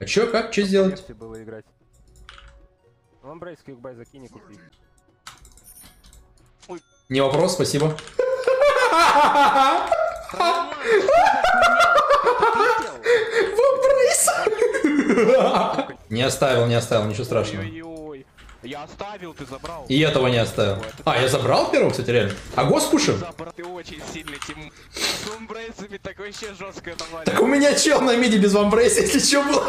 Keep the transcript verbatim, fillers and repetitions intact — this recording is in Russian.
А чё, как, чё сделать? Было играть. Вам брейский юкбай закинь и купи. Не вопрос, спасибо. Не оставил, не оставил, ничего страшного. Я оставил, ты забрал. И этого не оставил. А, я забрал первого, кстати, реально. А госпушим? Ты очень сильный, Тим. С вамбрейсами такое вообще жесткое навалил. Так у меня чел на миде без вамбрейса, если что было.